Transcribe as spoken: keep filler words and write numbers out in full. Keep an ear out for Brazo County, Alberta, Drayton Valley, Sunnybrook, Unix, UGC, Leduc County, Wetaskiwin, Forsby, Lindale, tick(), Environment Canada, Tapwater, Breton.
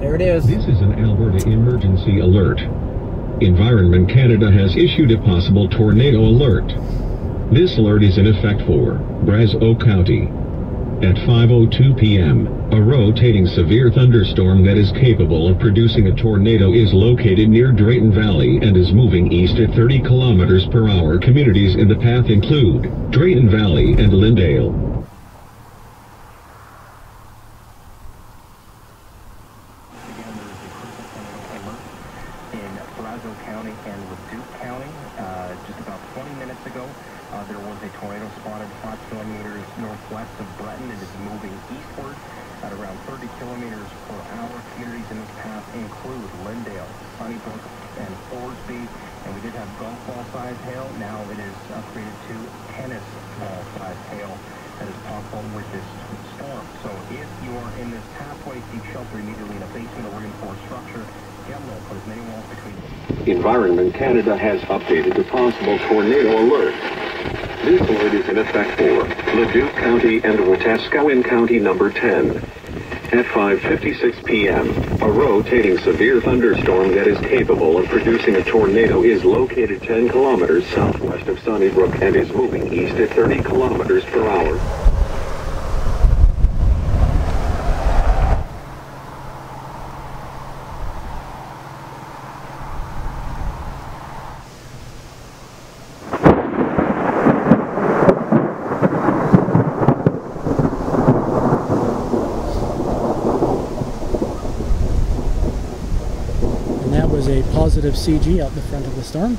There it is. This is an Alberta emergency alert. Environment Canada has issued a possible tornado alert. This alert is in effect for Brazo County. At five oh two p m, a rotating severe thunderstorm that is capable of producing a tornado is located near Drayton Valley and is moving east at thirty kilometers per hour. Communities in the path include Drayton Valley and Lindale. Again, there is a critical tornado alert in Brazo County and Leduc County. Uh, just about twenty minutes ago, uh, there was a tornado spotted five kilometers northwest of Breton. It is moving eastward at around thirty kilometers per hour. Communities in this path include Lindale, Sunnybrook, and Forsby. And we did have golf ball size hail. Now it is upgraded to tennis ball size hail that is possible with this storm. So if you are in this pathway, seek shelter immediately in a basement or reinforced structure. Get low, put as many walls between you. Environment Canada has updated the possible tornado alert. This alert is in effect for Leduc County and Wetaskiwin County number ten. At five fifty-six p m, a rotating severe thunderstorm that is capable of producing a tornado is located ten kilometers southwest of Sunnybrook and is moving east at thirty kilometers per hour. Positive C G out the front of the storm.